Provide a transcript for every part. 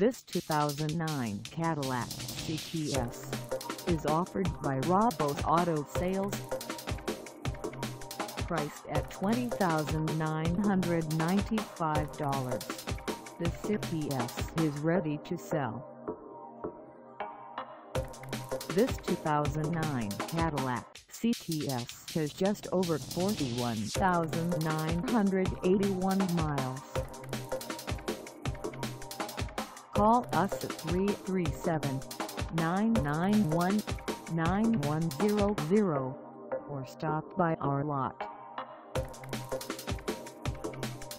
This 2009 Cadillac CTS is offered by Rabeaux's Auto Sales. Priced at $20,995, the CTS is ready to sell. This 2009 Cadillac CTS has just over 41,981 miles. Call us at 337-991-9100 or stop by our lot.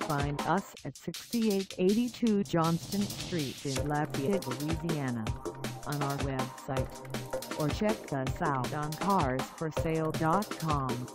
Find us at 6882 Johnston Street in Lafayette, Louisiana, on our website, or check us out on Carsforsale.com.